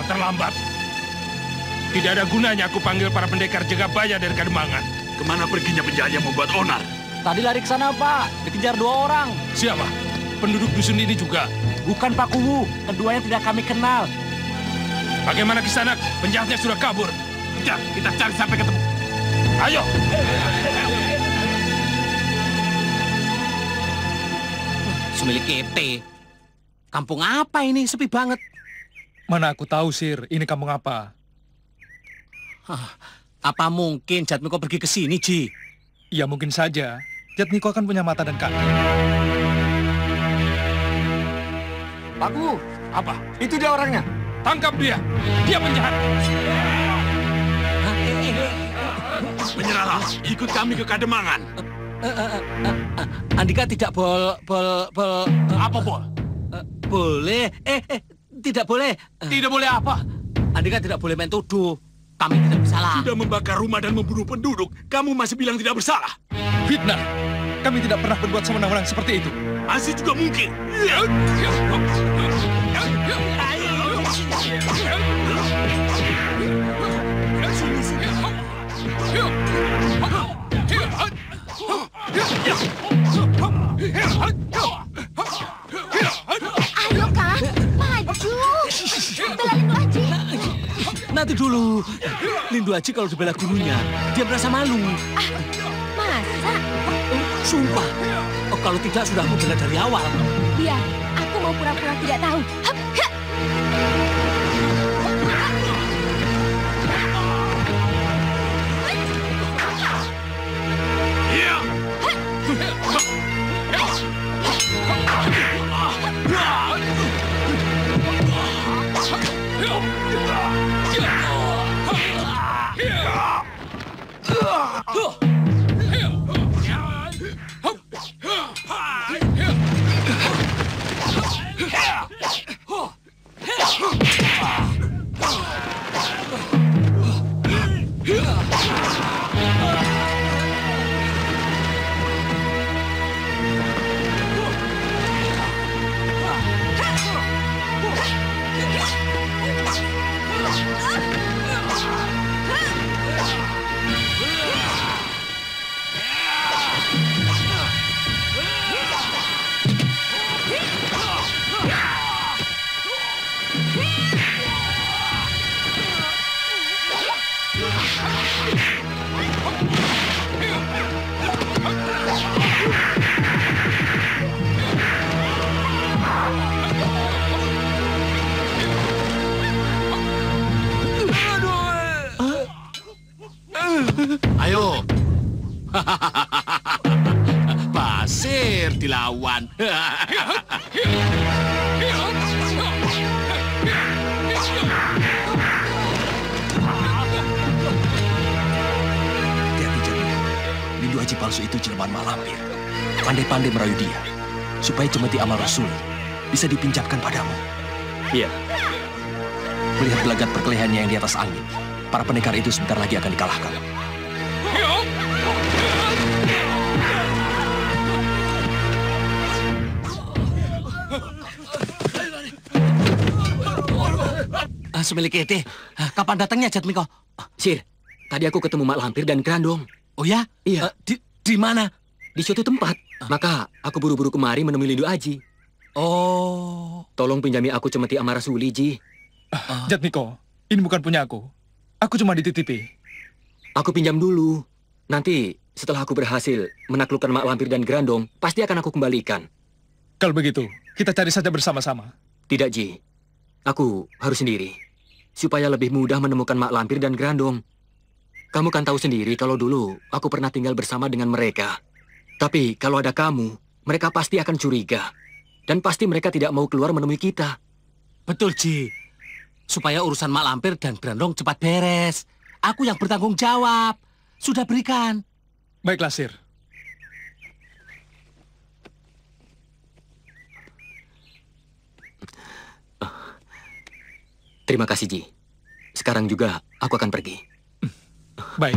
Terlambat. Tidak ada gunanya aku panggil para pendekar Jagabaya dari Kademangan. Kemana perginya penjahat yang membuat onar? Tadi lari ke sana, Pak. Dikejar dua orang. Siapa? Penduduk dusun ini juga? Bukan Pak Khu. Keduanya tidak kami kenal. Bagaimana Kisanak? Penjahatnya sudah kabur. Kejar, kita cari sampai ketemu. Ayo! Semilik kete. Kampung apa ini? Sepi banget. Mana aku tahu, Sir, ini kampung apa? Hah, apa mungkin Jatmiko pergi ke sini, Ji? Ya, mungkin saja. Jatmiko akan punya mata dan kaki. Pak Khu, apa? Itu dia orangnya. Tangkap dia. Dia penjahat. Menyerahlah. Ikut kami ke Kademangan. Andika tidak apa bol? Boleh. Tidak boleh. Tidak boleh apa? Andika tidak boleh main tuduh. Kami tidak bersalah. Sudah membakar rumah dan membunuh penduduk, kamu masih bilang tidak bersalah? Fitnah. Kami tidak pernah berbuat semenang-menang seperti itu. Masih juga mungkin. Ayo, Kak. Maju. Bela Lindu Aji. Nanti dulu. Lindu Aji kalau dibela gurunya, dia merasa malu. Ah, masa? Sumpah. Oh, kalau tidak sudah aku bela dari awal. Iya, aku mau pura-pura tidak tahu. Hup, hup. Ayo. Basir dilawan. Aji palsu itu jelmaan Mak Lampir. Pandai-pandai merayu dia, supaya Cemeti Amar Rasuli bisa dipinjamkan padamu. Iya. Melihat gelagat perkelahiannya yang di atas angin, para pendekar itu sebentar lagi akan dikalahkan. Semelikete, kapan datangnya Jatmiko? Sir, tadi aku ketemu Mak Lampir dan Gerandong. Oh ya? Iya. Di mana? Di suatu tempat. Maka aku buru-buru kemari menemui Lindu Aji. Oh. Tolong pinjami aku Cemeti Amar Rasuli, Ji. Jatmiko, ini bukan punya aku. Aku cuma dititipi. Aku pinjam dulu. Nanti setelah aku berhasil menaklukkan Mak Lampir dan Gerandong, pasti akan aku kembalikan. Kalau begitu, kita cari saja bersama-sama. Tidak, Ji. Aku harus sendiri, supaya lebih mudah menemukan Mak Lampir dan Gerandong. Kamu kan tahu sendiri kalau dulu aku pernah tinggal bersama dengan mereka. Tapi kalau ada kamu, mereka pasti akan curiga. Dan pasti mereka tidak mau keluar menemui kita. Betul, Ji. Supaya urusan Mak Lampir dan Gerandong cepat beres. Aku yang bertanggung jawab. Sudah berikan. Baiklah, Sir. Terima kasih, Ji. Sekarang juga aku akan pergi. Baik.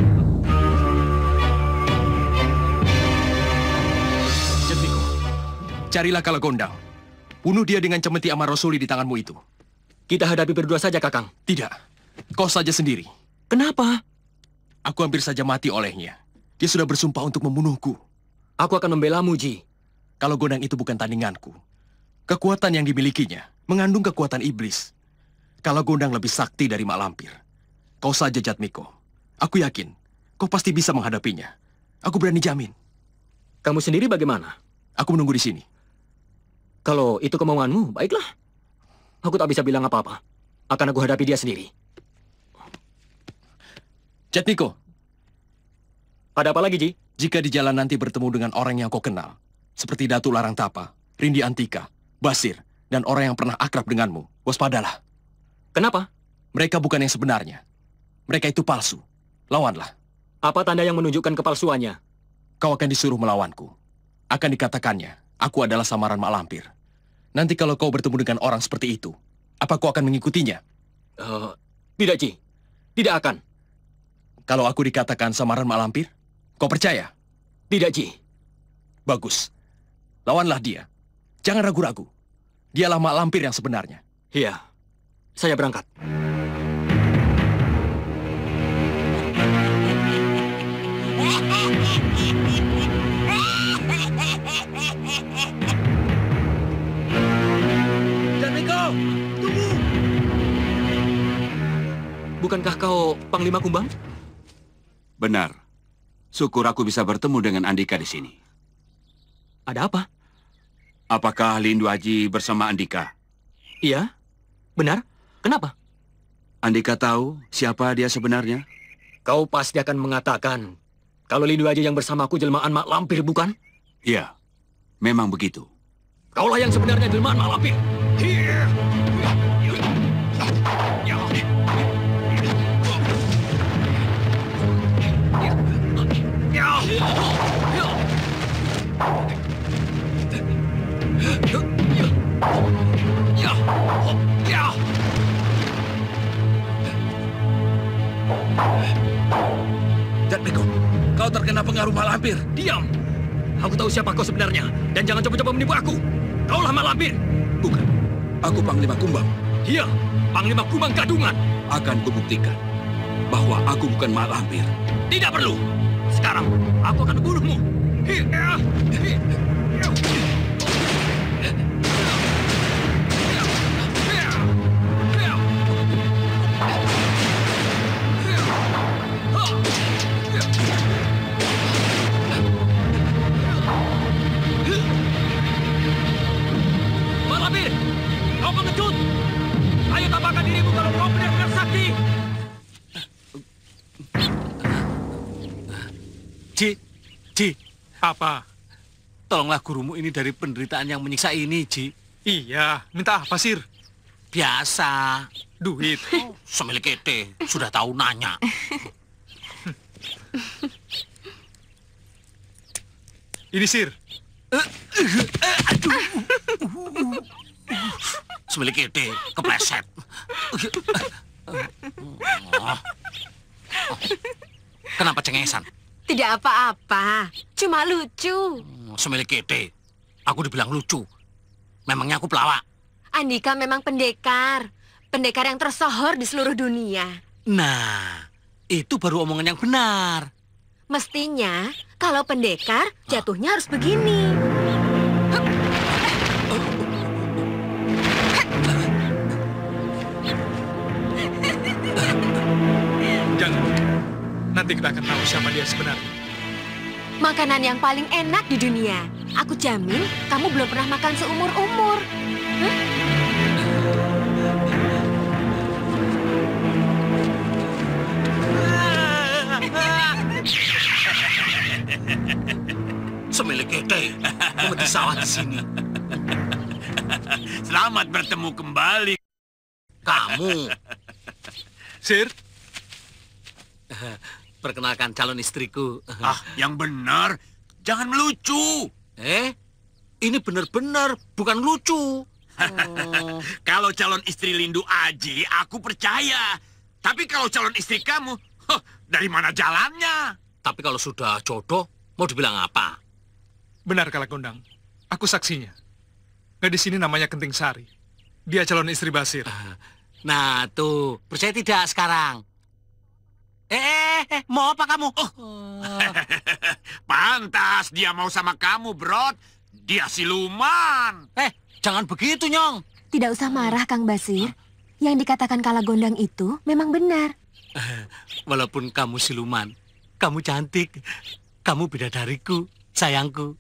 Jatmiko, carilah Kala Gondang. Bunuh dia dengan Cemeti Amar Rasuli di tanganmu itu. Kita hadapi berdua saja, Kakang. Tidak. Kau saja sendiri. Kenapa? Aku hampir saja mati olehnya. Dia sudah bersumpah untuk membunuhku. Aku akan membelamu, Ji. Kala Gondang itu bukan tandinganku. Kekuatan yang dimilikinya mengandung kekuatan iblis. Kala Gondang lebih sakti dari Mak Lampir. Kau saja, Jatmiko. Aku yakin, kau pasti bisa menghadapinya. Aku berani jamin. Kamu sendiri bagaimana? Aku menunggu di sini. Kalau itu kemauanmu, baiklah. Aku tak bisa bilang apa-apa. Akan aku hadapi dia sendiri. Jatmiko. Ada apa lagi, Ji? Jika di jalan nanti bertemu dengan orang yang kau kenal, seperti Datuk Larang Tapa, Rindi Antika, Basir, dan orang yang pernah akrab denganmu, waspadalah. Kenapa? Mereka bukan yang sebenarnya. Mereka itu palsu. Lawanlah. Apa tanda yang menunjukkan kepalsuannya? Kau akan disuruh melawanku. Akan dikatakannya, aku adalah samaran Mak Lampir. Nanti kalau kau bertemu dengan orang seperti itu, apa kau akan mengikutinya? Tidak, Ji. Tidak akan. Kalau aku dikatakan samaran Mak Lampir, kau percaya? Tidak, Ji. Bagus. Lawanlah dia. Jangan ragu-ragu. Dialah Mak Lampir yang sebenarnya. Iya. Saya berangkat. Jatmiko, tunggu! Bukankah kau Panglima Kumbang? Benar. Syukur aku bisa bertemu dengan Andika di sini. Ada apa? Apakah Lindu Aji bersama Andika? Iya, benar. Kenapa? Andika tahu siapa dia sebenarnya? Kau pasti akan mengatakan kalau Lindu Aji yang bersamaku jelmaan Mak Lampir, bukan? Iya, memang begitu. Kaulah yang sebenarnya jelmaan Mak Lampir. Jatmiko, kau terkena pengaruh Mak Lampir. Diam. Aku tahu siapa kau sebenarnya. Dan jangan coba-coba menipu aku. Kaulah Mak Lampir. Bukan. Aku Panglima Kumbang. Iya, Panglima Kumbang gadungan. Akan kubuktikan bahwa aku bukan Mak Lampir. Tidak perlu. Sekarang aku akan membunuhmu. Ayo tambahkan dirimu kalau kau benar-benar sakti. Ji, apa? Tolonglah gurumu ini dari penderitaan yang menyiksa ini, Ji. Iya, minta apa, Sir? Biasa. Duit. Oh. Semelikete, sudah tahu nanya. Ini sir. Aduh. Sebelah kiri kepleset. Kenapa cengesan? Tidak apa-apa, cuma lucu. Sebelah kiri, aku dibilang lucu. Memangnya aku pelawak? Andika memang pendekar. Pendekar yang tersohor di seluruh dunia. Nah, itu baru omongan yang benar. Mestinya, kalau pendekar, jatuhnya harus begini. Jangan. Nanti kita akan tahu siapa dia sebenarnya. Makanan yang paling enak di dunia. Aku jamin, kamu belum pernah makan seumur-umur. Semilik kete, mati sawah di sini. Selamat bertemu kembali. Kamu, sir. Perkenalkan calon istriku. Ah, yang benar, jangan melucu. Ini benar-benar bukan lucu. Kalau calon istri Lindu Aji, aku percaya. Tapi kalau calon istri kamu, dari mana jalannya? Tapi kalau sudah jodoh, mau dibilang apa? Benar, Kala Gondang. Aku saksinya. Gadis ini namanya Genting Sari. Dia calon istri Basir. Nah, tuh. Percaya tidak sekarang? Mau apa kamu? Pantas dia mau sama kamu, Brod. Dia siluman. Jangan begitu, Nyong. Tidak usah marah, Kang Basir. Yang dikatakan Kala Gondang itu memang benar. Walaupun kamu siluman, kamu cantik, kamu bidadariku, sayangku.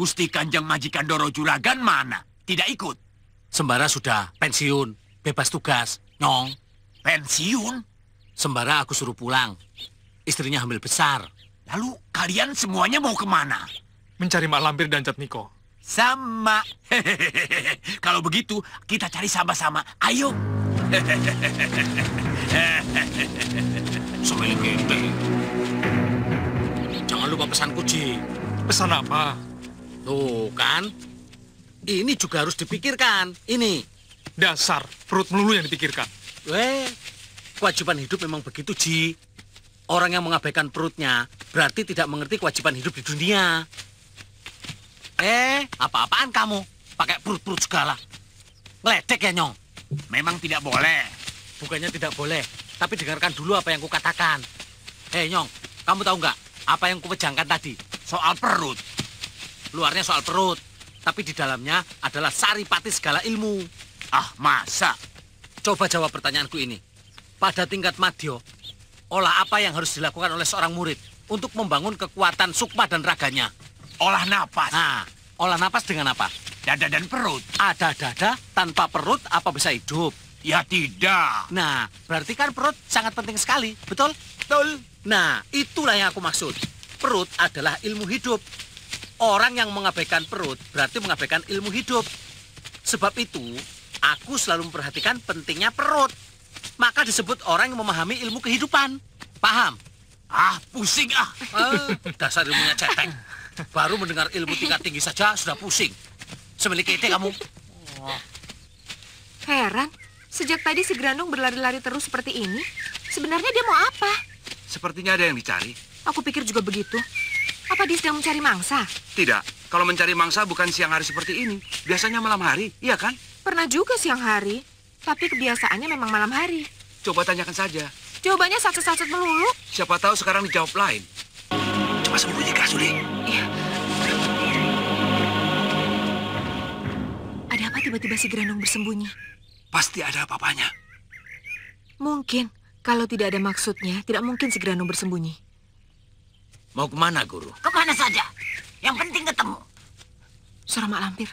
Gusti Kanjeng Majikan Doro Juragan mana? Tidak ikut. Sembara sudah pensiun, bebas tugas, Nyong. Pensiun? Sembara aku suruh pulang. Istrinya hamil besar. Lalu kalian semuanya mau kemana? Mencari Mak Lampir dan Jatmiko. Sama. Kalau begitu kita cari sama-sama. Ayo. Sembilan gede. Jangan lupa pesanku, Ji. Pesan apa? Tuh kan, ini juga harus dipikirkan. Ini dasar perut melulu yang dipikirkan. Kewajiban hidup memang begitu, Ji. Orang yang mengabaikan perutnya berarti tidak mengerti kewajiban hidup di dunia. Apa-apaan kamu? Pakai perut-perut segala. Ngeledek ya, Nyong? Memang tidak boleh. Bukannya tidak boleh, tapi dengarkan dulu apa yang kukatakan. Nyong, kamu tahu nggak apa yang kupejangkan tadi? Soal perut. Luarnya soal perut, tapi di dalamnya adalah saripati segala ilmu. Ah, masa? Coba jawab pertanyaanku ini. Pada tingkat madya, olah apa yang harus dilakukan oleh seorang murid untuk membangun kekuatan sukma dan raganya? Olah napas. Nah, olah napas dengan apa? Dada dan perut. Ada dada, tanpa perut apa bisa hidup? Ya tidak. Nah, berarti kan perut sangat penting sekali, betul? Betul. Nah, itulah yang aku maksud. Perut adalah ilmu hidup. Orang yang mengabaikan perut berarti mengabaikan ilmu hidup. Sebab itu, aku selalu memperhatikan pentingnya perut. Maka disebut orang yang memahami ilmu kehidupan. Paham? Ah, pusing ah. Dasar ilmunya cetek. Baru mendengar ilmu tingkat tinggi saja sudah pusing. Semiliki itu kamu. Heran. Sejak tadi si Gerandong berlari-lari terus seperti ini, sebenarnya dia mau apa? Sepertinya ada yang dicari. Aku pikir juga begitu. Apa dia sedang mencari mangsa? Tidak. Kalau mencari mangsa bukan siang hari seperti ini. Biasanya malam hari, iya kan? Pernah juga siang hari, tapi kebiasaannya memang malam hari. Coba tanyakan saja. Jawabannya satu-satu melulu. Siapa tahu sekarang dijawab lain. Coba sembunyi Kasuli. Iya. Ada apa tiba-tiba si Gerandong bersembunyi? Pasti ada apa-apanya. Mungkin. Kalau tidak ada maksudnya, tidak mungkin si Gerandong bersembunyi. Mau kemana, Guru? Kemana saja. Yang penting ketemu. Suara Mak Lampir.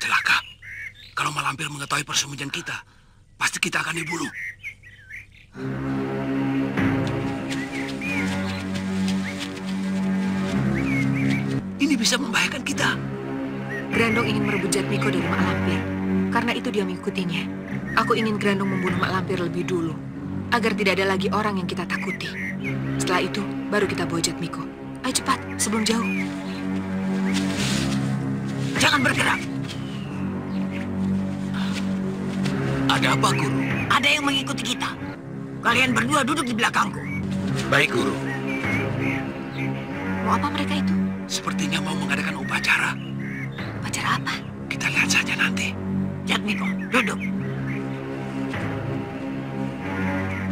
Celaka. Kalau Mak Lampir mengetahui persembunyian kita, pasti kita akan diburu. Ini bisa membahayakan kita. Gerandong ingin merebut Jatmiko dari Mak Lampir. Karena itu dia mengikutinya. Aku ingin Gerandong membunuh Mak Lampir lebih dulu, agar tidak ada lagi orang yang kita takuti. Setelah itu, baru kita bawa Jatmiko. Ayo cepat, sebelum jauh. Jangan bergerak. Ada apa, Guru? Ada yang mengikuti kita. Kalian berdua duduk di belakangku. Baik, Guru. Mau apa mereka itu? Sepertinya mau mengadakan upacara. Upacara apa? Kita lihat saja nanti. Jatmiko, duduk.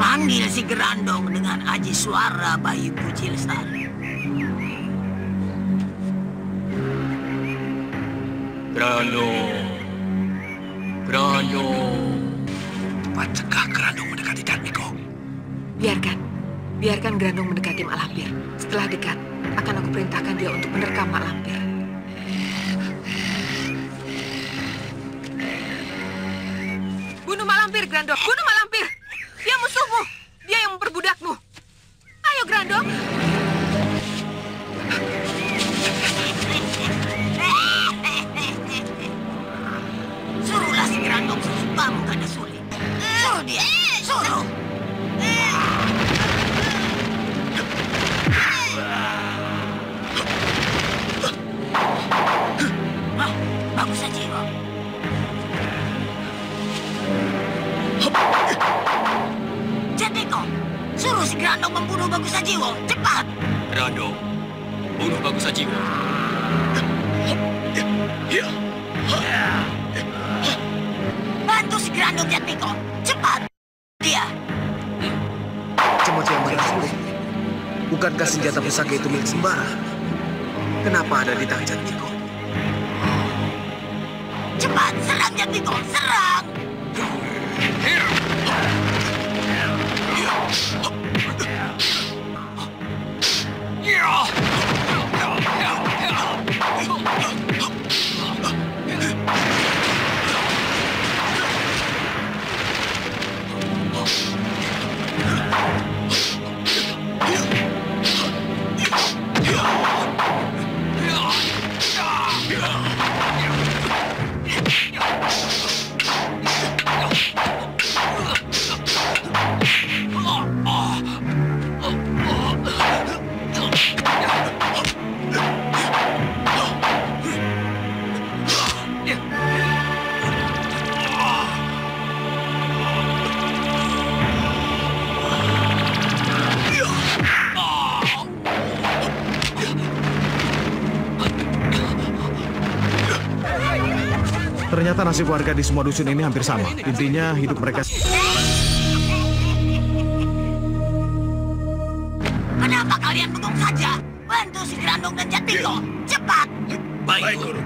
Panggil si Gerandong dengan aji suara bayi puji lestari. Gerandong. Gerandong. Cepat cegah Gerandong mendekati Jatmiko. Biarkan. Biarkan Gerandong mendekati Mak Lampir. Setelah dekat, akan aku perintahkan dia untuk menerkam Mak Lampir. Bunuh Mak Lampir, Gerandong. Bunuh Mak Lampir. Dia musuhmu. Dia yang memperbudakmu. Ayo, Gerandong. Suruhlah si Gerandong sesukamu, Gandasuli. Suruh dia. Suruh. Wah, bagus saja, Pak. Jatmiko, suruh si Gerandong membunuh Bagus Jiwa, cepat! Gerandong, bunuh Bagus Jiwa. Bantu si Gerandong, Jatmiko, cepat! Dia. Cemeti Amar Rasuli, bukankah senjata pusaka itu milik Sembara? Kenapa ada di tangan Jatmiko? Cepat, serang Jatmiko, serang! Ternyata nasib warga di semua dusun ini hampir sama. Intinya hidup mereka... Kenapa kalian bengong saja? Bantu si Gerandong dan Jatmiko. Cepat! Baik, Guru.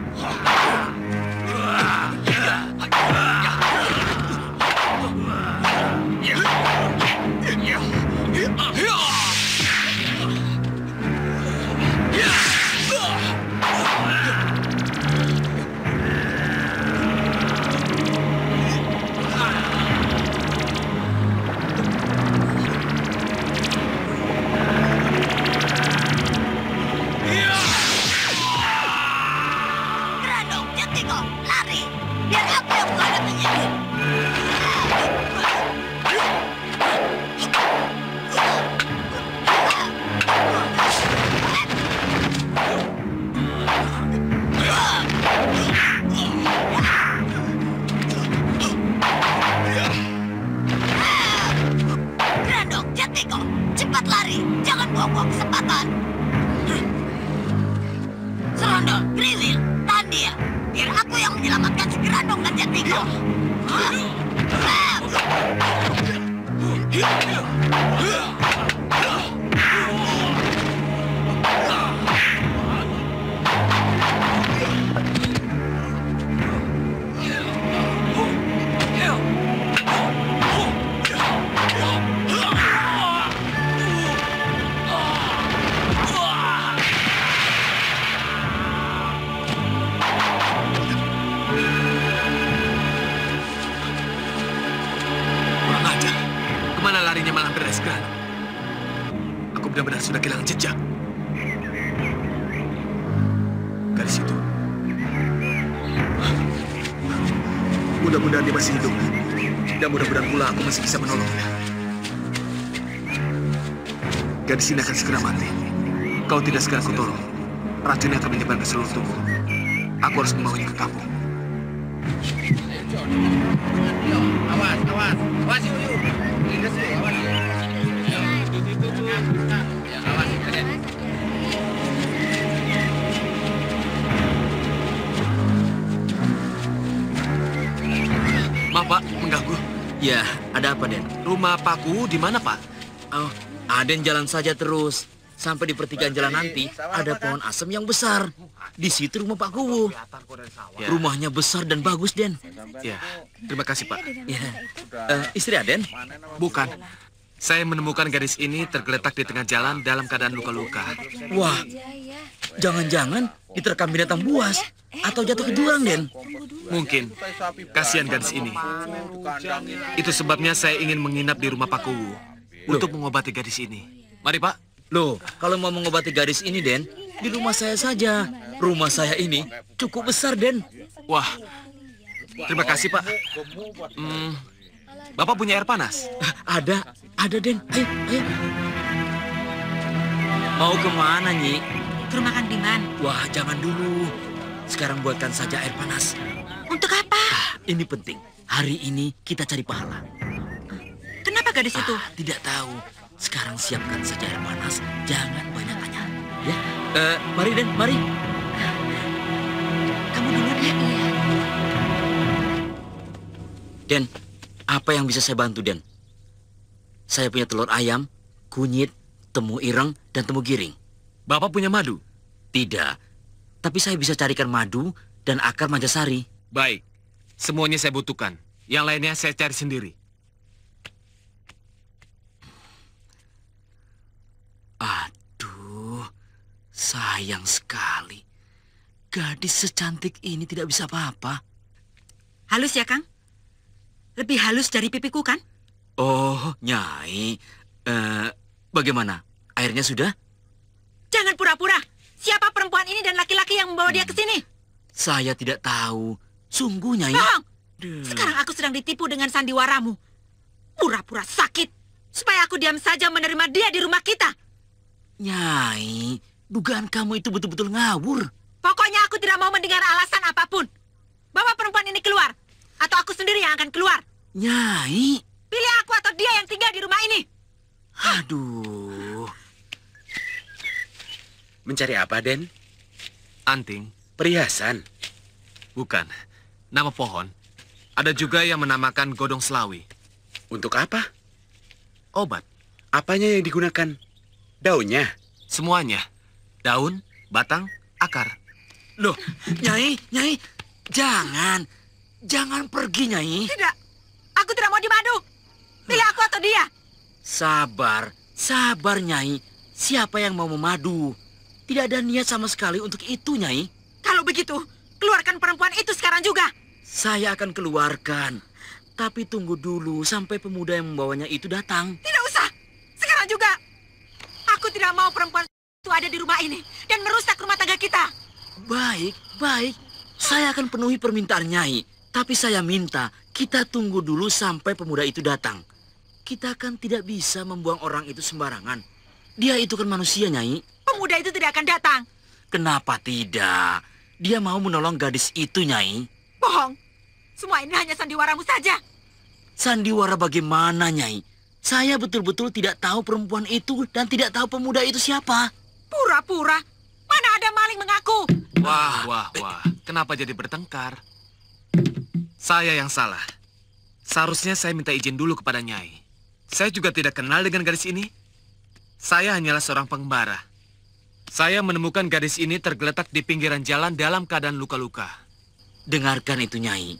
Kau tidak segera ku tolong, racunnya akan menyebar ke seluruh tubuh. Aku harus membawanya ke kampung. Awas, awas, awas, yuk, lindas yuk, awas. Awas, kalian. Maaf, Pak, mengganggu. Ya, ada apa, Den? Rumah Pak Khu di mana, Pak? Oh, Aden jalan saja terus. Sampai di pertigaan jalan nanti, ada pohon asem yang besar. Di situ rumah Pak Khu. Ya. Rumahnya besar dan bagus, Den. Ya, terima kasih, Pak. Ya. Istri Aden? Bukan. Saya menemukan gadis ini tergeletak di tengah jalan dalam keadaan luka-luka. Wah, jangan-jangan diterkam binatang buas atau jatuh ke jurang, Den. Mungkin. Kasihan gadis ini. Itu sebabnya saya ingin menginap di rumah Pak Khu untuk mengobati gadis ini. Mari, Pak. Loh, kalau mau mengobati gadis ini, Den, di rumah saya saja. Rumah saya ini cukup besar, Den. Wah, terima kasih, Pak. Bapak punya air panas? Ada, Den. Ayo, ayo. Mau kemana, Nyi? Ke rumah Kang Diman. Wah, jangan dulu. Sekarang buatkan saja air panas. Untuk apa? Ini penting. Hari ini kita cari pahala. Kenapa gadis itu? Tidak tahu. Sekarang siapkan saja air panas, jangan banyak tanya, ya. Mari, Den, mari. Kamu dulu deh. Iya. Den, apa yang bisa saya bantu, Den? Saya punya telur ayam, kunyit, temu ireng, dan temu giring. Bapak punya madu? Tidak, tapi saya bisa carikan madu dan akar manjasari. Baik, semuanya saya butuhkan. Yang lainnya saya cari sendiri. Aduh, sayang sekali. Gadis secantik ini tidak bisa apa-apa. Halus ya, Kang? Lebih halus dari pipiku, kan? Oh, Nyai. Bagaimana? Airnya sudah? Jangan pura-pura. Siapa perempuan ini dan laki-laki yang membawa dia ke sini? Saya tidak tahu. Sungguh, Nyai. Bohong! Sekarang aku sedang ditipu dengan sandiwaramu. Pura-pura sakit. Supaya aku diam saja menerima dia di rumah kita. Nyai, dugaan kamu itu betul-betul ngawur. Pokoknya aku tidak mau mendengar alasan apapun. Bawa perempuan ini keluar, atau aku sendiri yang akan keluar. Nyai, pilih aku atau dia yang tinggal di rumah ini. Aduh. Mencari apa, Den? Anting. Perhiasan? Bukan, nama pohon. Ada juga yang menamakan godong selawi. Untuk apa? Obat. Apanya yang digunakan? Daunnya? Semuanya. Daun, batang, akar. Loh, Nyai, Nyai, jangan. Jangan pergi, Nyai. Tidak, aku tidak mau dimadu. Pilih aku atau dia. Sabar, sabar, Nyai. Siapa yang mau memadu? Tidak ada niat sama sekali untuk itu, Nyai. Kalau begitu, keluarkan perempuan itu sekarang juga. Saya akan keluarkan. Tapi tunggu dulu sampai pemuda yang membawanya itu datang. Tidak usah, sekarang juga. Aku tidak mau perempuan itu ada di rumah ini dan merusak rumah tangga kita. Baik, baik. Saya akan penuhi permintaan Nyai. Tapi saya minta kita tunggu dulu sampai pemuda itu datang. Kita kan tidak bisa membuang orang itu sembarangan. Dia itu kan manusia, Nyai. Pemuda itu tidak akan datang. Kenapa tidak? Dia mau menolong gadis itu, Nyai. Bohong. Semua ini hanya sandiwaramu saja. Sandiwara bagaimana, Nyai? Saya betul-betul tidak tahu perempuan itu dan tidak tahu pemuda itu siapa. Pura-pura? Mana ada maling mengaku? Wah. Kenapa jadi bertengkar? Saya yang salah. Seharusnya saya minta izin dulu kepada Nyai. Saya juga tidak kenal dengan gadis ini. Saya hanyalah seorang pengembara. Saya menemukan gadis ini tergeletak di pinggiran jalan dalam keadaan luka-luka. Dengarkan itu, Nyai.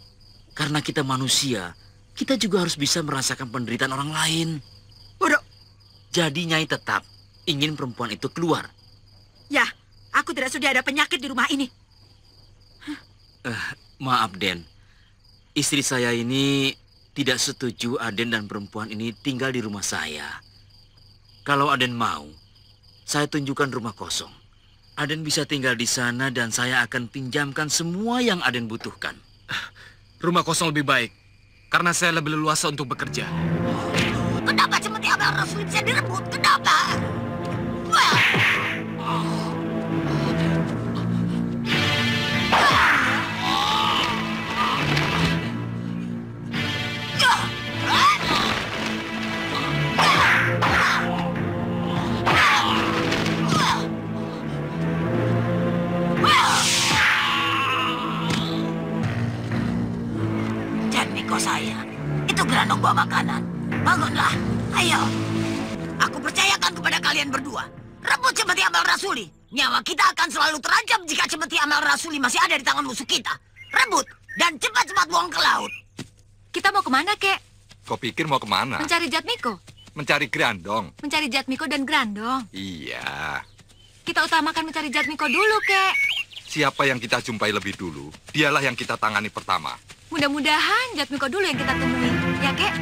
Karena kita manusia, kita juga harus bisa merasakan penderitaan orang lain. Bodoh. Jadi Nyai tetap ingin perempuan itu keluar. Ya, aku tidak sudi ada penyakit di rumah ini. Maaf, Den. Istri saya ini tidak setuju Aden dan perempuan ini tinggal di rumah saya. Kalau Aden mau, saya tunjukkan rumah kosong. Aden bisa tinggal di sana dan saya akan pinjamkan semua yang Aden butuhkan. Rumah kosong lebih baik. Karena saya lebih leluasa untuk bekerja. Kenapa Cemeti Amar Rasuli bisa direbut? Kenapa? membawa makanan. Bangunlah, ayo. Aku percayakan kepada kalian berdua. Rebut Cemeti Amar Rasuli. Nyawa kita akan selalu terancam jika Cemeti Amar Rasuli masih ada di tangan musuh kita. Rebut, dan cepat-cepat buang ke laut. Kita mau kemana, Kek? Kau pikir mau kemana? Mencari Jatmiko. Mencari Gerandong. Mencari Jatmiko dan Gerandong. Iya. Kita utamakan mencari Jatmiko dulu, Kek. Siapa yang kita jumpai lebih dulu, dialah yang kita tangani pertama. Mudah-mudahan Jatmiko dulu yang kita temui, ya, Kek?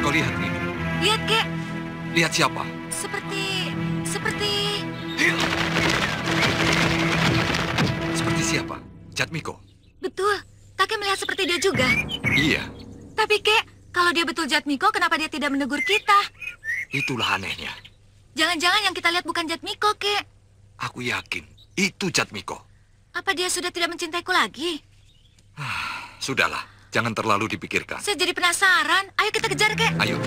Kau lihat nih. Lihat, Kek. Lihat siapa? Seperti siapa? Jatmiko. Betul. Kakek melihat seperti dia juga. Iya. Tapi, Kek, kalau dia betul Jatmiko, kenapa dia tidak menegur kita? Itulah anehnya. Jangan-jangan yang kita lihat bukan Jatmiko, Kek. Aku yakin itu Jatmiko. Apa dia sudah tidak mencintaiku lagi? Sudahlah, jangan terlalu dipikirkan. Saya jadi penasaran. Ayo kita kejar, Kek. Ayo.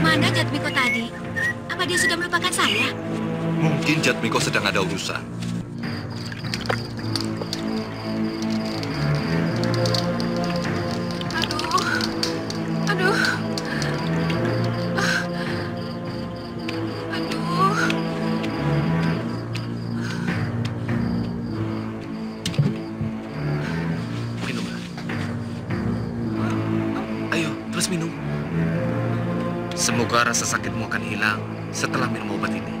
Kemana Jatmiko tadi? Apa dia sudah melupakan saya? Mungkin Jatmiko sedang ada urusan. Aduh. Minumlah. Ayo, terus minum. Semoga rasa sakitmu akan hilang setelah minum obat ini.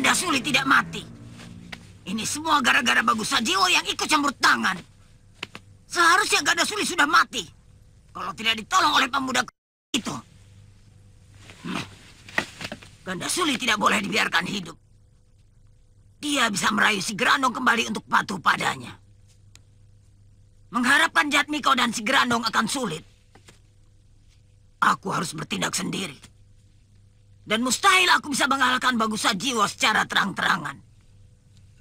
Gandasuli tidak mati. Ini semua gara-gara Bagus Sajiwo yang ikut campur tangan. Seharusnya Gandasuli sudah mati kalau tidak ditolong oleh pemuda itu. Gandasuli tidak boleh dibiarkan hidup. Dia bisa merayu si Gerandong kembali untuk patuh padanya. Mengharapkan Jatmiko dan si Gerandong akan sulit. Aku harus bertindak sendiri. Dan mustahil aku bisa mengalahkan Bagus Sajiwo secara terang-terangan.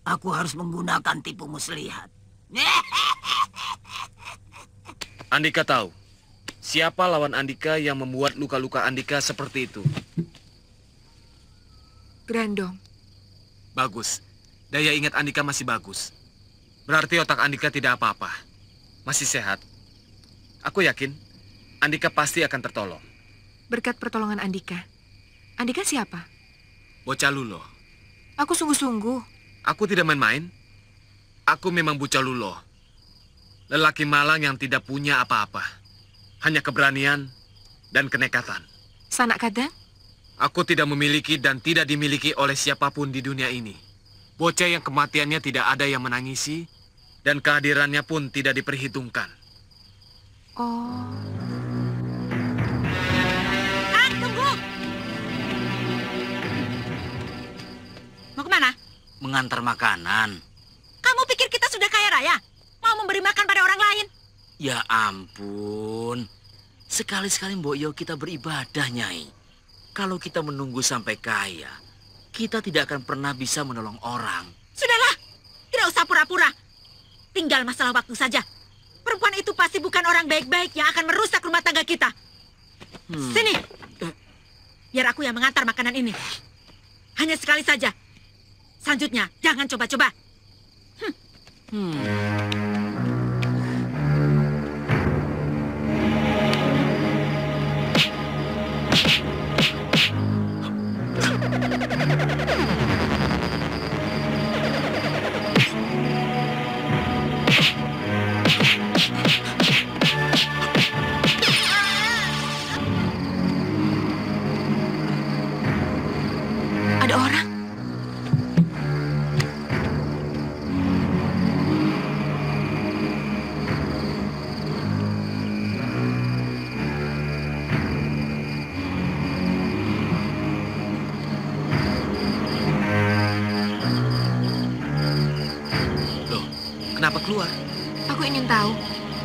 Aku harus menggunakan tipu muslihat. Andika tahu siapa lawan Andika yang membuat luka-luka Andika seperti itu. Gerandong. Bagus. Daya ingat Andika masih bagus. Berarti otak Andika tidak apa-apa. Masih sehat. Aku yakin Andika pasti akan tertolong. Berkat pertolongan Andika. Andika siapa? Bocah lulo. Aku sungguh-sungguh. Aku tidak main-main. Aku memang bocah lulo. Lelaki malang yang tidak punya apa-apa. Hanya keberanian dan kenekatan. Sanak kadang? Aku tidak memiliki dan tidak dimiliki oleh siapapun di dunia ini. Bocah yang kematiannya tidak ada yang menangisi, dan kehadirannya pun tidak diperhitungkan. Oh. Kang, tunggu! Mau kemana? Mengantar makanan. Kamu pikir kita sudah kaya raya? Mau memberi makan pada orang lain? Ya ampun. Sekali-sekali Mbok Yo kita beribadah, Nyai. Kalau kita menunggu sampai kaya, kita tidak akan pernah bisa menolong orang. Sudahlah, tidak usah pura-pura. Tinggal masalah waktu saja. Perempuan itu pasti bukan orang baik-baik yang akan merusak rumah tangga kita. Sini, biar aku yang mengantar makanan ini. Hanya sekali saja. Selanjutnya, jangan coba-coba.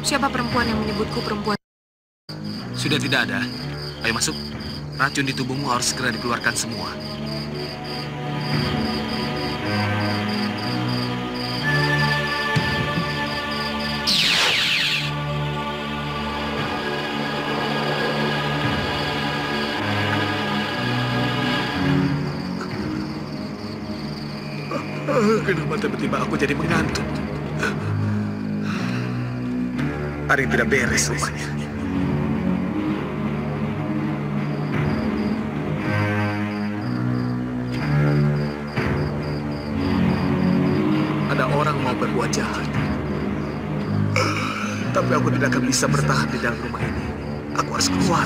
Siapa perempuan yang menyebutku perempuan? Sudah tidak ada. Ayo masuk. Racun di tubuhmu harus segera dikeluarkan semua. Kenapa tiba-tiba aku jadi mengantuk? Ada yang tidak beres rupanya. Ada orang mau berbuat jahat. Tapi aku tidak akan bisa bertahan di dalam rumah ini. Aku harus keluar.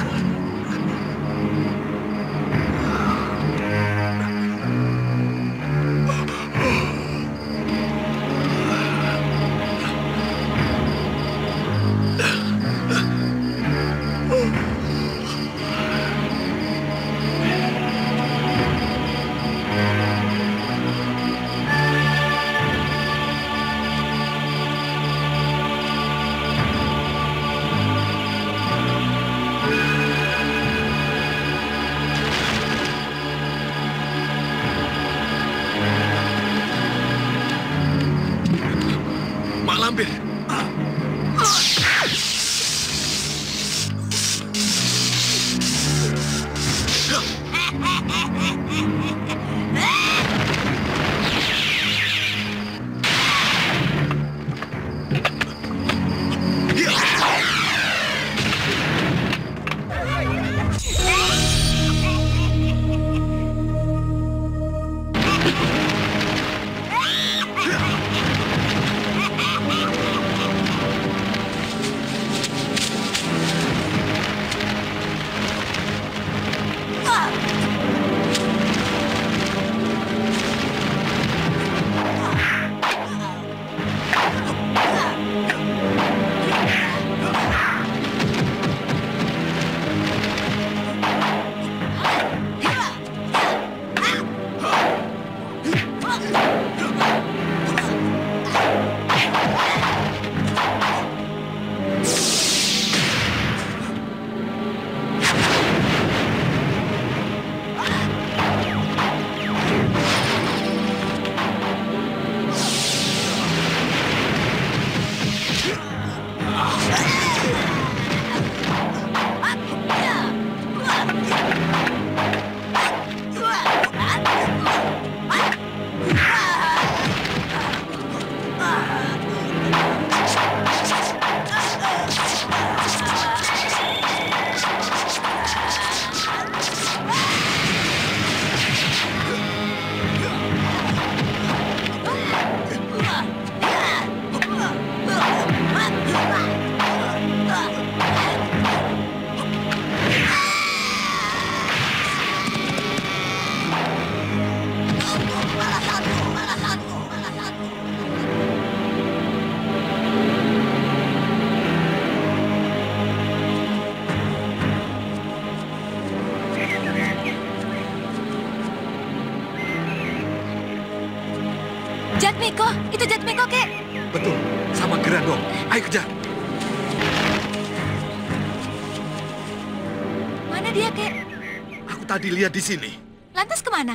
Dilihat di sini. Lantas kemana?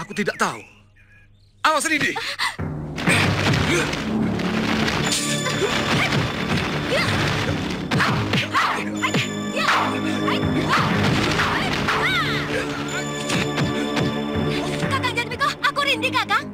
Aku tidak tahu. Awas, Rindi. Kakang Jatmiko, aku Rindi, Kakang.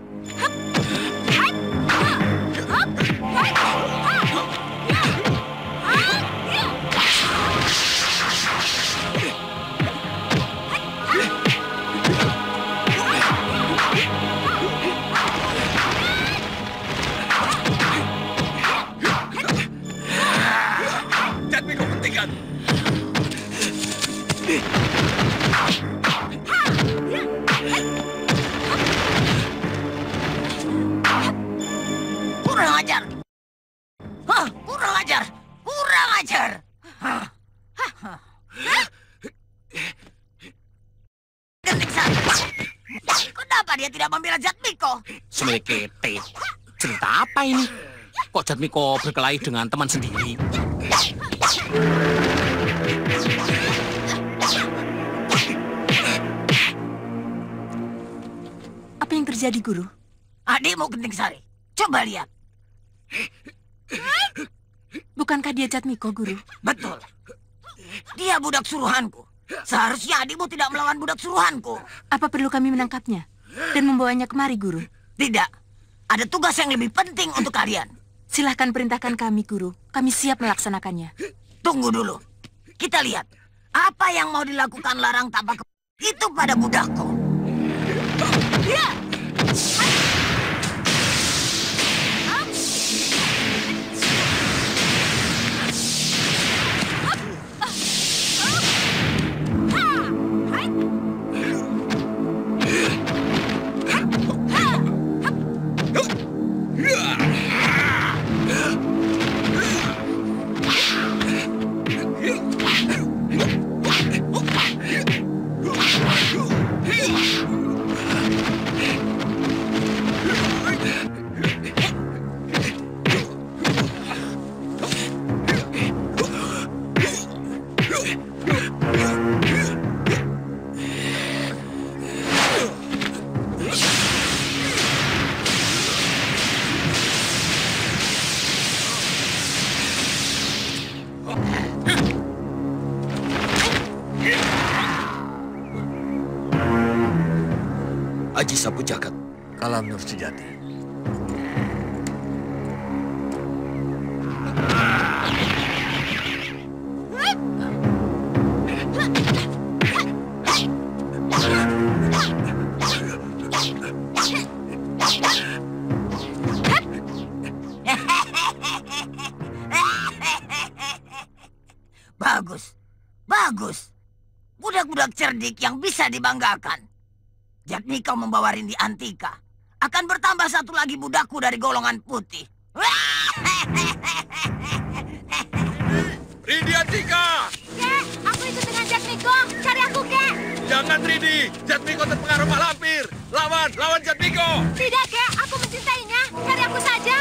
Kete. Cerita apa ini? Kok Jatmiko berkelahi dengan teman sendiri? terjadi, Guru? Adikmu Genting Sari. Coba lihat. Bukankah dia Jatmiko, Guru? Betul. Dia budak suruhanku. Seharusnya adikmu tidak melawan budak suruhanku. Apa perlu kami menangkapnya dan membawanya kemari, Guru? Tidak. Ada tugas yang lebih penting untuk kalian. Silahkan perintahkan kami, Guru. Kami siap melaksanakannya. Tunggu dulu. Kita lihat apa yang mau dilakukan Larang Tapa itu pada budakku. Aji Sapu Jagat, Kalam Nur Sejati. Bagus, bagus. Budak-budak cerdik yang bisa dibanggakan. Jatmiko membawa Rindi Antika. Akan bertambah satu lagi budakku dari golongan putih. Rindi Antika! Kek, aku ikut dengan Jatmiko. Cari aku, Kek! Jangan, Rindi. Jatmiko terpengaruh Mak Lampir. Lawan, lawan Jatmiko! Tidak, Kek. Aku mencintainya. Cari aku saja.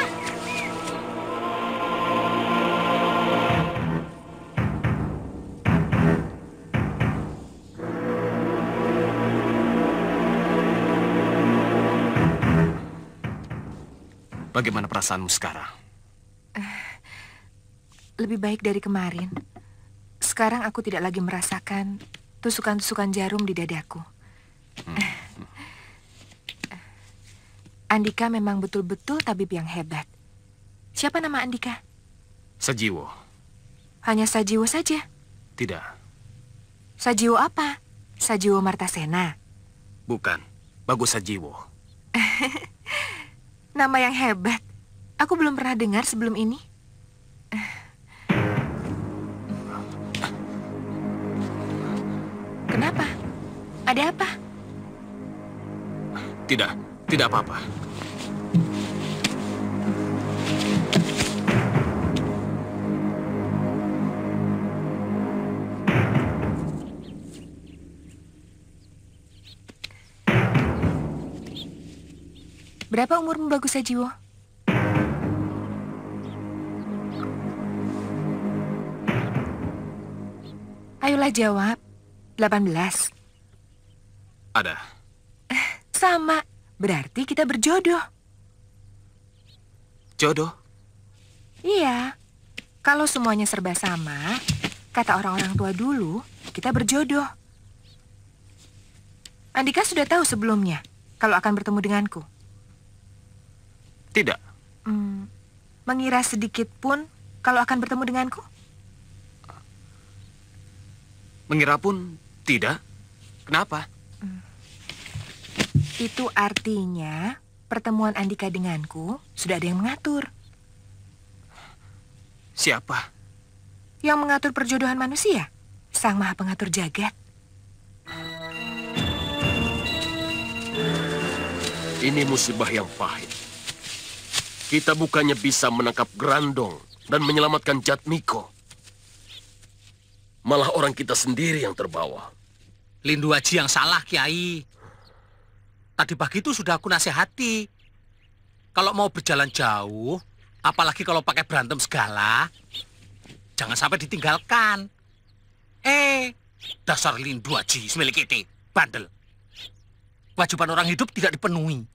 Bagaimana perasaanmu sekarang? Lebih baik dari kemarin. Sekarang aku tidak lagi merasakan tusukan-tusukan jarum di dadaku. Andika memang betul-betul tabib yang hebat. Siapa nama Andika? Sajiwo. Hanya Sajiwo saja? Tidak. Sajiwo apa? Sajiwo Martasena? Bukan. Bagus Sajiwo. Nama yang hebat. Aku belum pernah dengar sebelum ini. Kenapa? Ada apa? Tidak, tidak apa-apa. Berapa umurmu, Bagus Jiwa? Ayolah jawab. 18. Ada. Sama. Berarti kita berjodoh. Jodoh? Iya. Kalau semuanya serba sama, kata orang-orang tua dulu, kita berjodoh. Andika sudah tahu sebelumnya kalau akan bertemu denganku. Tidak. Mengira sedikit pun kalau akan bertemu denganku? Mengira pun tidak. Kenapa? Itu artinya pertemuan Andika denganku sudah ada yang mengatur. Siapa? Yang mengatur perjodohan manusia? Sang Maha Pengatur Jagat. Ini musibah yang pahit. Kita bukannya bisa menangkap Gerandong dan menyelamatkan Jatmiko. Malah orang kita sendiri yang terbawa. Lindu Aji yang salah, Kiai. Tadi pagi itu sudah aku nasihati. Kalau mau berjalan jauh, apalagi kalau pakai berantem segala, jangan sampai ditinggalkan. Dasar Lindu Aji, semilikiti, bandel. Kewajiban orang hidup tidak dipenuhi.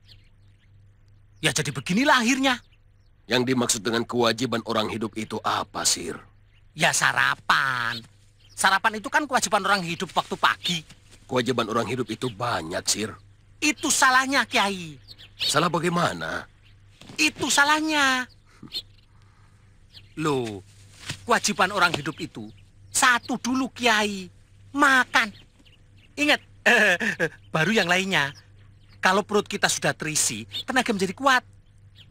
Ya jadi beginilah akhirnya. Yang dimaksud dengan kewajiban orang hidup itu apa, Sir? Ya sarapan. Sarapan itu kan kewajiban orang hidup waktu pagi. Kewajiban orang hidup itu banyak, Sir. Itu salahnya, Kiai. Salah bagaimana? Itu salahnya. Loh, kewajiban orang hidup itu satu dulu, Kiai. Makan. Ingat, baru yang lainnya. Kalau perut kita sudah terisi, tenaga menjadi kuat.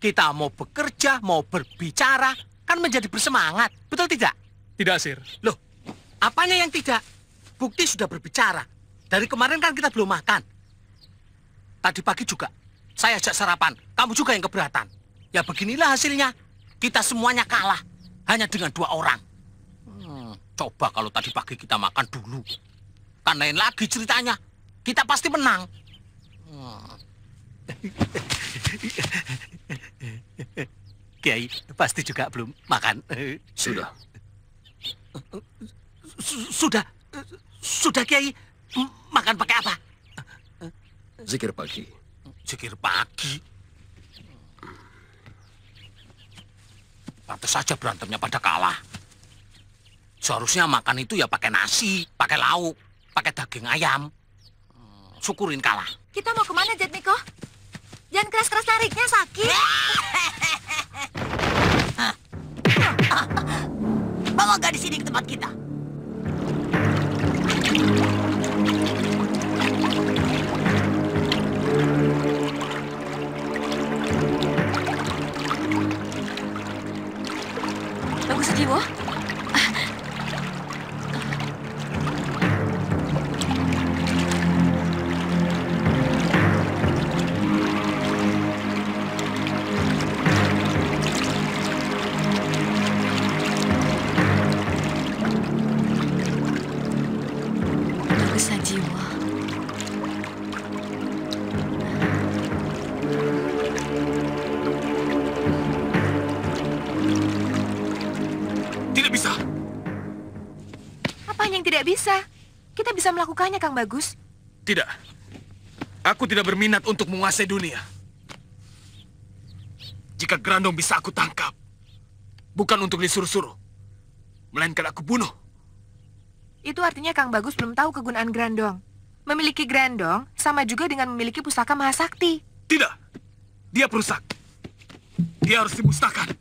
Kita mau bekerja, mau berbicara, kan menjadi bersemangat. Betul tidak? Tidak, Sir. Loh, apanya yang tidak? Bukti sudah berbicara. Dari kemarin kan kita belum makan. Tadi pagi juga, saya ajak sarapan. Kamu juga yang keberatan. Ya beginilah hasilnya. Kita semuanya kalah. Hanya dengan 2 orang. Coba kalau tadi pagi kita makan dulu. Kan lain lagi ceritanya. Kita pasti menang. Kiai pasti juga belum makan. Sudah. Sudah Kiai. Makan pakai apa? Zikir pagi. Zikir pagi. Pantes saja berantemnya pada kalah. Seharusnya makan itu ya pakai nasi, pakai lauk, pakai daging ayam. Syukurin kalah. Kita mau kemana, Jatmiko? Jangan keras-keras tariknya, sakit. Bawa gadis ini ke tempat kita. Bagus Jiwa. Kita bisa melakukannya, Kang Bagus. Tidak. Aku tidak berminat untuk menguasai dunia. Jika Gerandong bisa aku tangkap, bukan untuk disuruh-suruh, melainkan aku bunuh. Itu artinya Kang Bagus belum tahu kegunaan Gerandong. Memiliki Gerandong sama juga dengan memiliki pusaka mahasakti. Tidak. Dia perusak. Dia harus dimusnahkan.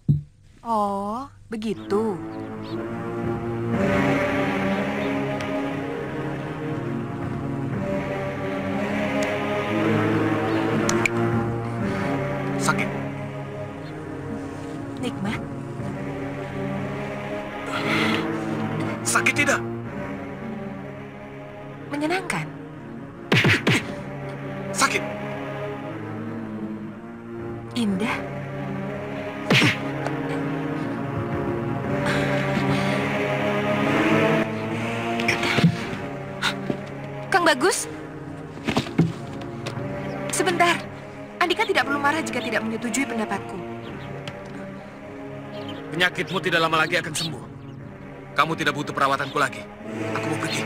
Oh, begitu. Sakit. Nikmat. Sakit tidak? Menyenangkan. Sakit. Indah. Kang Bagus. Sebentar. Andika tidak perlu marah jika tidak menyetujui pendapatku. Penyakitmu tidak lama lagi akan sembuh. Kamu tidak butuh perawatanku lagi. Aku mau pergi.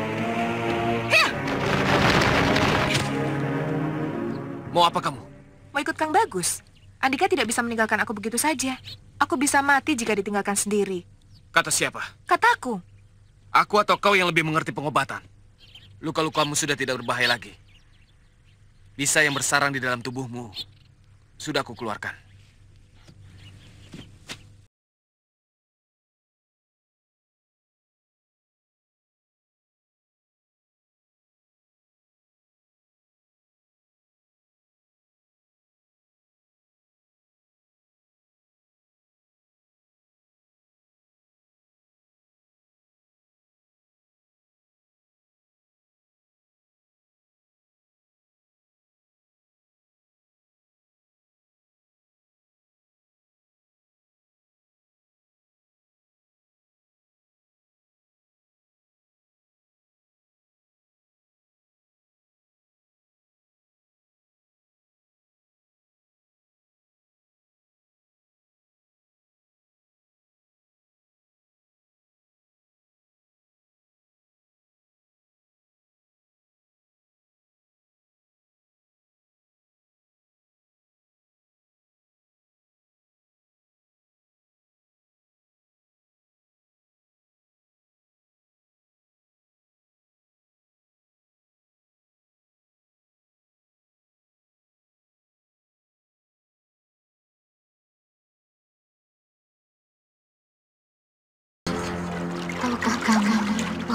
Hiya! Mau apa kamu? Mau ikut Kang Bagus. Andika tidak bisa meninggalkan aku begitu saja. Aku bisa mati jika ditinggalkan sendiri. Kata siapa? Kataku. Aku atau kau yang lebih mengerti pengobatan. Luka-lukamu sudah tidak berbahaya lagi. Bisa yang bersarang di dalam tubuhmu sudah aku keluarkan.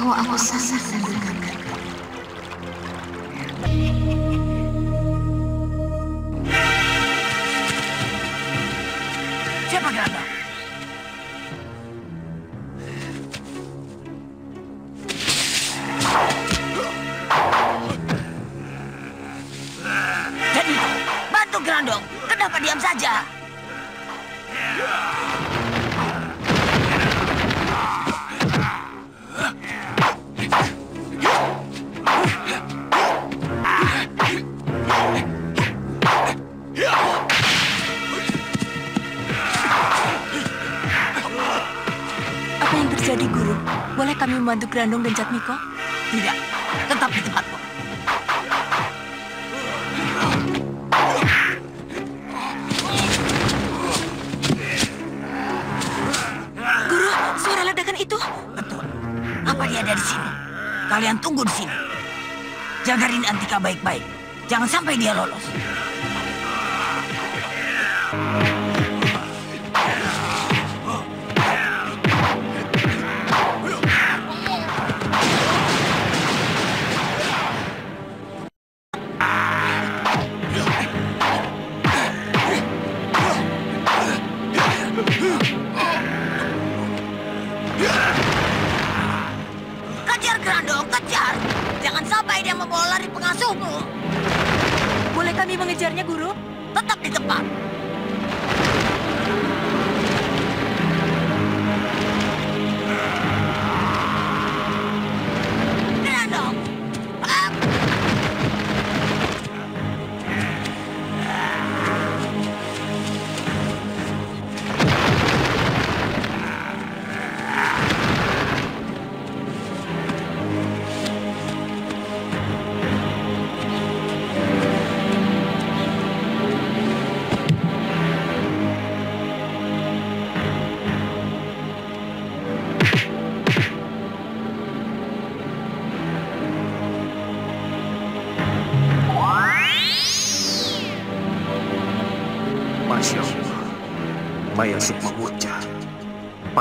mau aku sasarkan. Siapa Gerandong? Jadi, bantu Gerandong. Kenapa diam saja? Boleh kami membantu Gerandong dan Jatmiko? Tidak, tetap di tempatmu. Guru, suara ledakan itu? Betul. Apa dia ada di sini? Kalian tunggu di sini. Jaga Rindi Antika baik-baik. Jangan sampai dia lolos.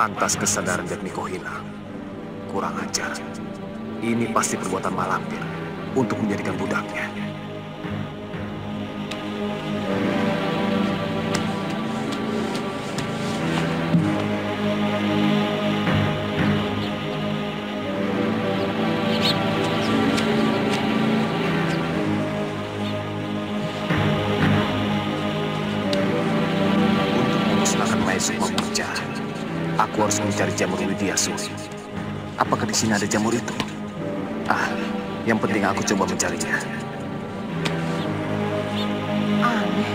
Pantas kesadaran Jatmiko hilang. Kurang ajar. Ini pasti perbuatan Mak Lampir untuk menjadikan budaknya. Cari jamur Widya Suri. Apakah di sini ada jamur itu? Ah, yang penting aku coba mencarinya. Aneh,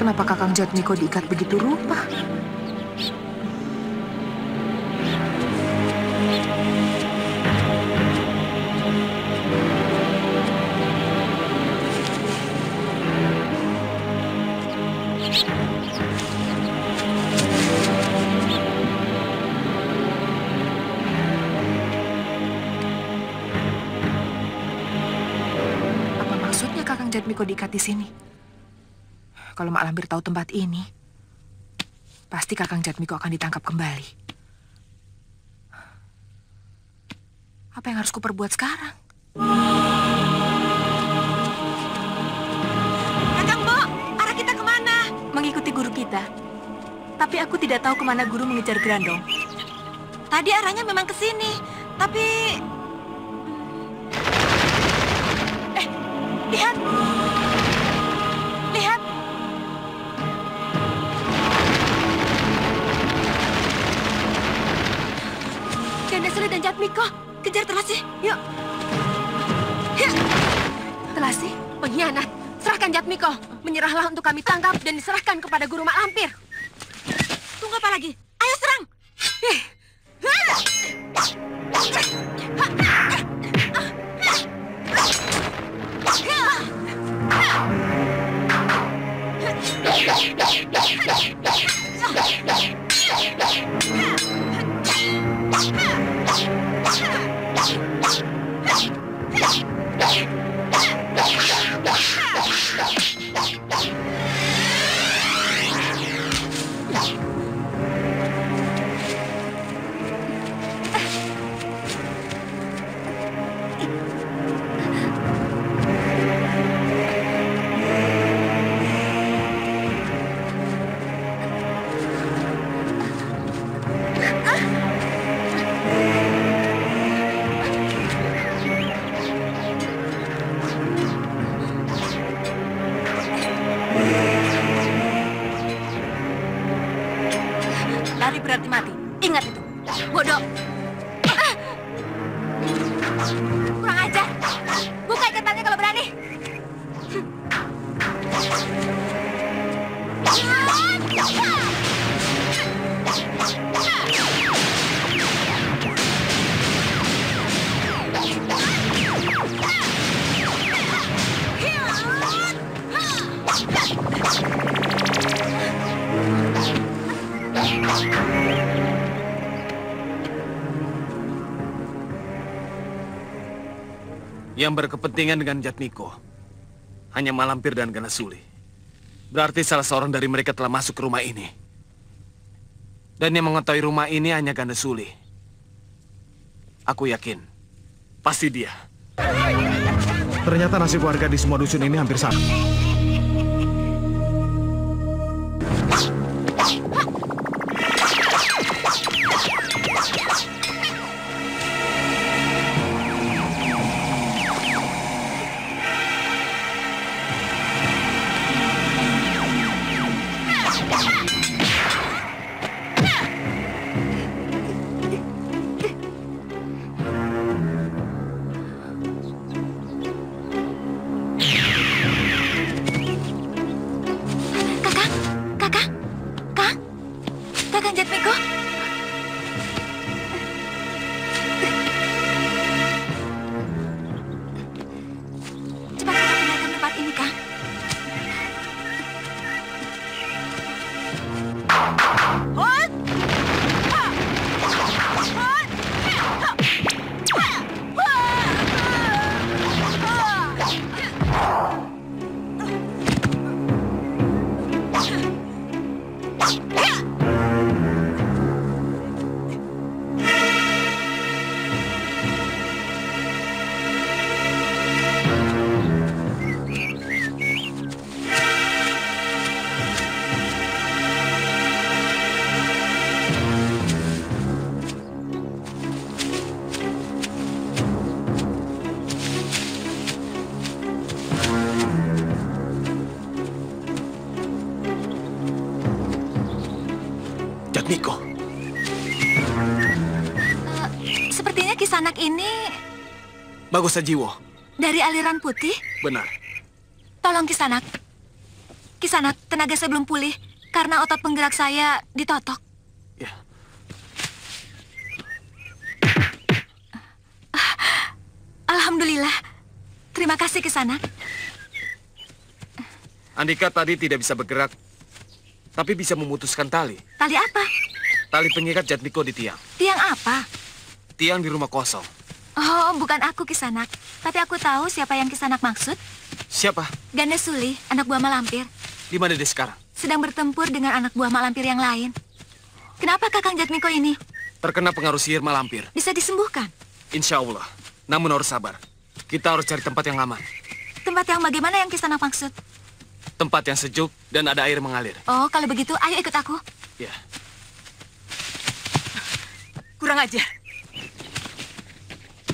kenapa Kakang Jatmiko diikat begitu rupa? Jatmiko diikat di sini. Kalau Mak Lampir tahu tempat ini, pasti Kakang Jatmiko akan ditangkap kembali. Apa yang harus kuperbuat sekarang? Kakang Bo, arah kita kemana? Mengikuti guru kita. Tapi aku tidak tahu kemana guru mengejar Gerandong. Tadi arahnya memang ke sini, tapi... Lihat! Lihat! Gandasuli dan Jatmiko, kejar Telasi, yuk! Telasi, pengkhianat, serahkan Jatmiko. Menyerahlah untuk kami tangkap dan diserahkan kepada Guru Mak Lampir. Tunggu apa lagi? Ayo serang! Kurang ajar. Buka ikatan kalau berani. Yang berkepentingan dengan Jatmiko hanya Mak Lampir dan Gandasuli. Berarti salah seorang dari mereka telah masuk ke rumah ini. Dan yang mengetahui rumah ini hanya Gandasuli. Aku yakin, pasti dia. Ternyata nasib warga di semua dusun ini hampir sama. Anak ini Bagus Jiwa dari aliran putih. Benar. Tolong Kisanak. Kisanak, tenaga saya belum pulih karena otot penggerak saya ditotok. Ya. Alhamdulillah. Terima kasih Kisanak. Andika tadi tidak bisa bergerak, tapi bisa memutuskan tali. Tali apa? Tali pengikat Jatmiko di tiang. Tiang apa? Tiang di rumah kosong. Oh, bukan aku Kisanak. Tapi aku tahu siapa yang Kisanak maksud. Siapa? Gandasuli, anak buah Mak Lampir. Di mana dia sekarang? Sedang bertempur dengan anak buah Mak Lampir yang lain. Kenapa Kakang Jatmiko ini? Terkena pengaruh sihir Mak Lampir. Bisa disembuhkan? Insya Allah. Namun harus sabar. Kita harus cari tempat yang aman. Tempat yang bagaimana yang Kisanak maksud? Tempat yang sejuk dan ada air mengalir. Oh, kalau begitu ayo ikut aku. Ya. Kurang ajar.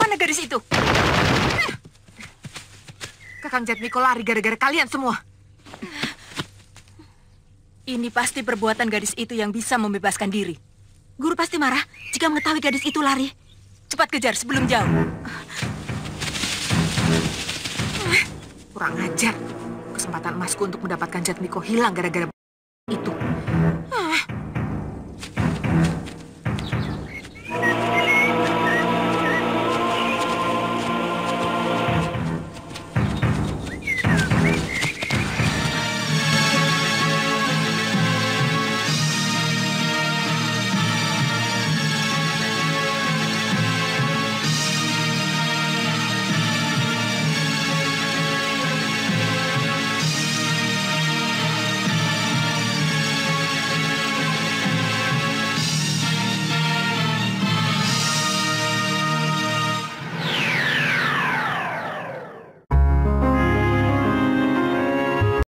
Mana gadis itu? Kakang Jatmiko lari gara-gara kalian semua. Ini pasti perbuatan gadis itu yang bisa membebaskan diri. Guru pasti marah jika mengetahui gadis itu lari. Cepat kejar sebelum jauh. Kurang ajar. Kesempatan emasku untuk mendapatkan Jatmiko hilang gara-gara itu.